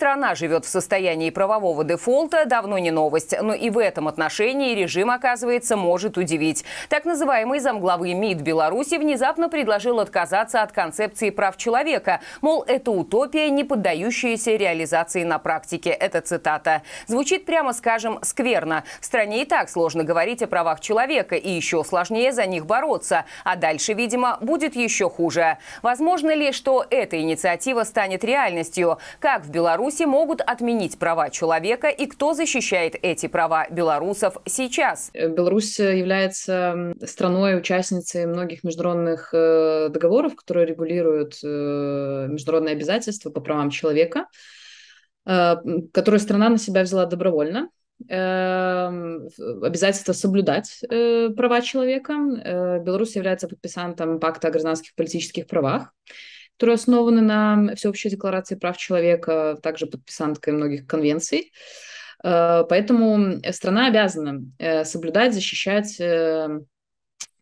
страна живет в состоянии правового дефолта, давно не новость. Но и в этом отношении режим, оказывается, может удивить. Так называемый замглавы МИД Беларуси внезапно предложил отказаться от концепции прав человека. Мол, это утопия, не поддающаяся реализации на практике. Это цитата. Звучит, прямо скажем, скверно. В стране и так сложно говорить о правах человека, и еще сложнее за них бороться. А дальше, видимо, будет еще хуже. Возможно ли, что эта инициатива станет реальностью? Как в Беларуси могут отменить права человека и кто защищает эти права белорусов сейчас? Беларусь является страной-участницей многих международных договоров, которые регулируют международные обязательства по правам человека, которые страна на себя взяла добровольно. Обязательство соблюдать права человека. Беларусь является подписантом пакта о гражданских и политических правах, которые основаны на всеобщей декларации прав человека, также подписанткой многих конвенций. Поэтому страна обязана соблюдать, защищать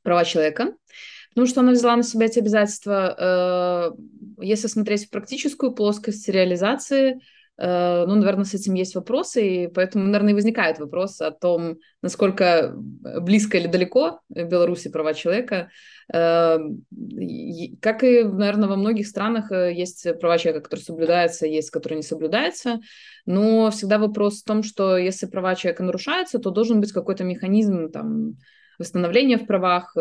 права человека, потому что она взяла на себя эти обязательства. Если смотреть в практическую плоскость реализации, ну, наверное, с этим есть вопросы, и поэтому, наверное, и возникает вопрос о том, насколько близко или далеко в Беларуси права человека. Как и, наверное, во многих странах есть права человека, которые соблюдаются, есть, которые не соблюдаются, но всегда вопрос в том, что если права человека нарушаются, то должен быть какой-то механизм там восстановления в правах,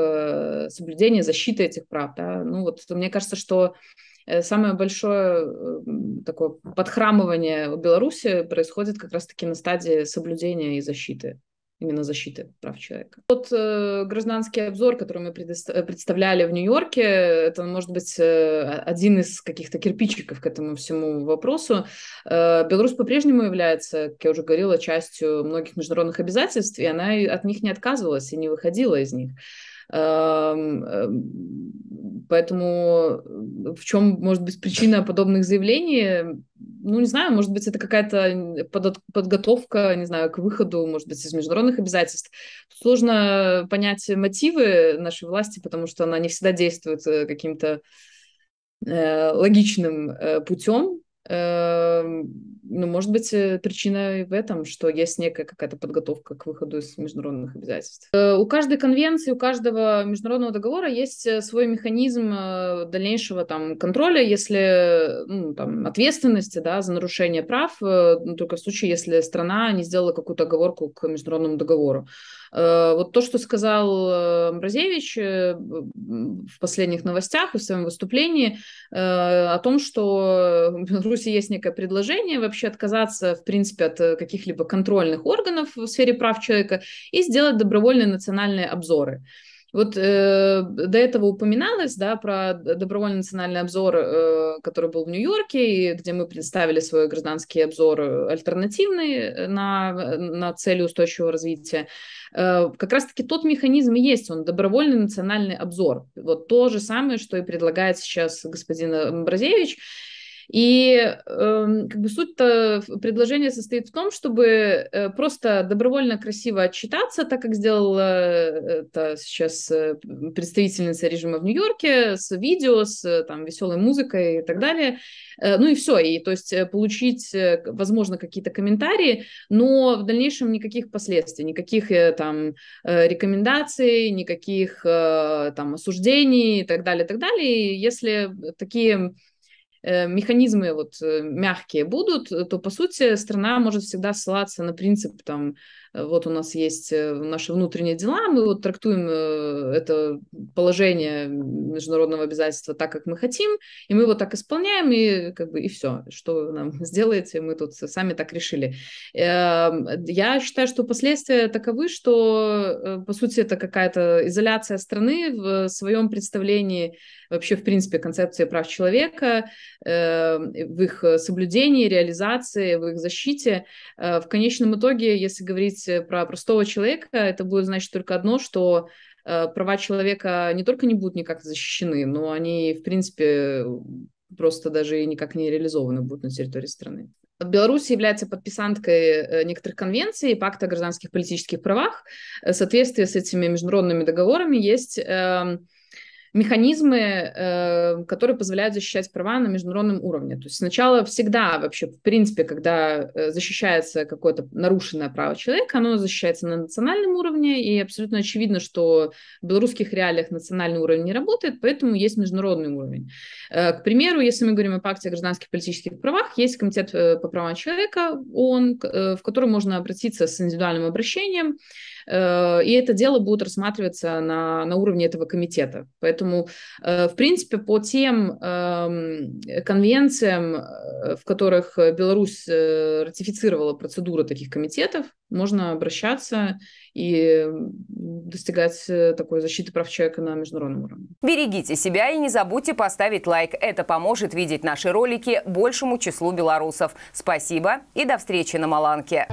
соблюдения, защиты этих прав. Да? Ну, вот, мне кажется, что самое большое такое подхрамывание в Беларуси происходит как раз-таки на стадии соблюдения и защиты, именно защиты прав человека. Тот гражданский обзор, который мы представляли в Нью-Йорке, это, может быть, один из каких-то кирпичиков к этому всему вопросу. Беларусь по-прежнему является, как я уже говорила, частью многих международных обязательств, и она от них не отказывалась и не выходила из них. Поэтому в чем может быть причина подобных заявлений? Ну, не знаю, может быть, это какая-то подготовка, не знаю, к выходу, может быть, из международных обязательств. Тут сложно понять мотивы нашей власти, потому что она не всегда действует каким-то логичным путем. Ну, может быть, причина и в этом, что есть некая какая-то подготовка к выходу из международных обязательств. У каждой конвенции, у каждого международного договора есть свой механизм дальнейшего там контроля, если ну, там, ответственности, да, за нарушение прав, только в случае, если страна не сделала какую-то оговорку к международному договору. Вот то, что сказал Мразевич в последних новостях и в своем выступлении о том, что в Беларуси есть некое предложение вообще отказаться, в принципе, от каких-либо контрольных органов в сфере прав человека и сделать добровольные национальные обзоры. Вот до этого упоминалось, да, про добровольный национальный обзор, который был в Нью-Йорке, где мы представили свой гражданский обзор альтернативный на цели устойчивого развития. Как раз-таки тот механизм и есть, он добровольный национальный обзор. Вот то же самое, что и предлагает сейчас господин Мразевич. И как бы суть-то предложения состоит в том, чтобы просто добровольно красиво отчитаться, так как сделала это сейчас представительница режима в Нью-Йорке, с видео, с там, веселой музыкой и так далее. Ну и все, и то есть получить, возможно, какие-то комментарии, но в дальнейшем никаких последствий, никаких там рекомендаций, никаких там осуждений и так далее, и так далее. И если такие механизмы вот мягкие будут, то, по сути, страна может всегда ссылаться на принцип, там, вот у нас есть наши внутренние дела, мы вот трактуем это положение международного обязательства так, как мы хотим, и мы вот так исполняем, и как бы и все, что вы нам сделаете, мы тут сами так решили. Я считаю, что последствия таковы, что, по сути, это какая-то изоляция страны в своем представлении вообще, в принципе, концепции прав человека, в их соблюдении, реализации, в их защите. В конечном итоге, если говорить про простого человека, это будет значить только одно, что права человека не только не будут никак защищены, но они, в принципе, просто даже никак не реализованы будут на территории страны. Беларусь является подписанткой некоторых конвенций, пакта о гражданских и политических правах. В соответствии с этими международными договорами есть механизмы, которые позволяют защищать права на международном уровне. То есть сначала всегда вообще, в принципе, когда защищается какое-то нарушенное право человека, оно защищается на национальном уровне, и абсолютно очевидно, что в белорусских реалиях национальный уровень не работает, поэтому есть международный уровень. К примеру, если мы говорим о пакте о гражданских и политических правах, есть комитет по правам человека ООН, в который можно обратиться с индивидуальным обращением, и это дело будет рассматриваться на уровне этого комитета. Поэтому, в принципе, по тем конвенциям, в которых Беларусь ратифицировала процедуру таких комитетов, можно обращаться и достигать такой защиты прав человека на международном уровне. Берегите себя и не забудьте поставить лайк. Это поможет видеть наши ролики большему числу белорусов. Спасибо и до встречи на Маланке.